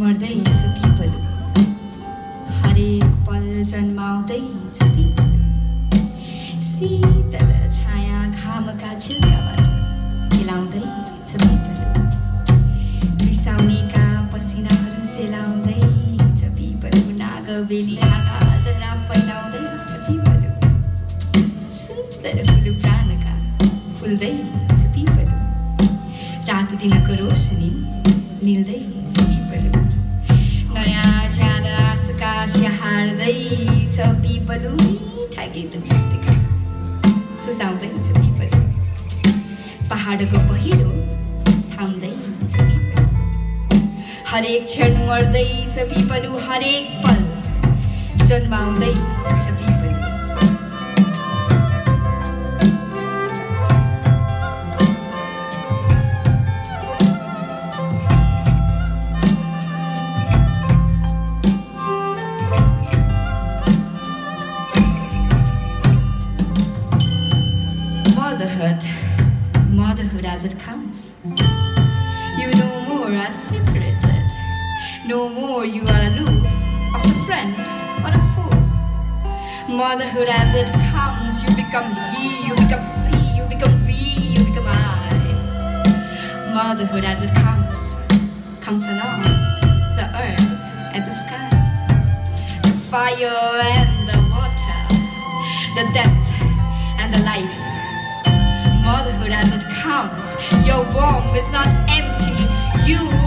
मर्दै छ पिपलु हरेक पल जन्माउँदै छ पिपलु शीतल छाया घामका झिल्काबाट हिलाउँदै छ पिपलु बिसाउनेका पसिनाहरू सेलाउँदै छ पिपलु नागबेली आकाशरा फैलाउँदै छ पिपलु सुन्दर फुल प्राणका फुल्दै छ पिपलु रात दिनको रोशनी निल्दै छ पिपलु नयाँ ज्यादा आकाश हार्दै छ पिपलु मिठा गीत सुसाउँदै छ पिपलु पहाडको पहिरो थाम्दै छ पिपलु हरेक क्षण मर्दै छ पिपलु हरेक पल जन्माउँदै छ Piplu Motherhood as it comes. You no more are separated. No more you are aloof of a friend or a foe. Motherhood as it comes, you become he, you become she, you become we, you become I. Motherhood as it comes along the earth and the sky, the fire and the water, the death and the life. Motherhood as it comes, your womb is not empty, you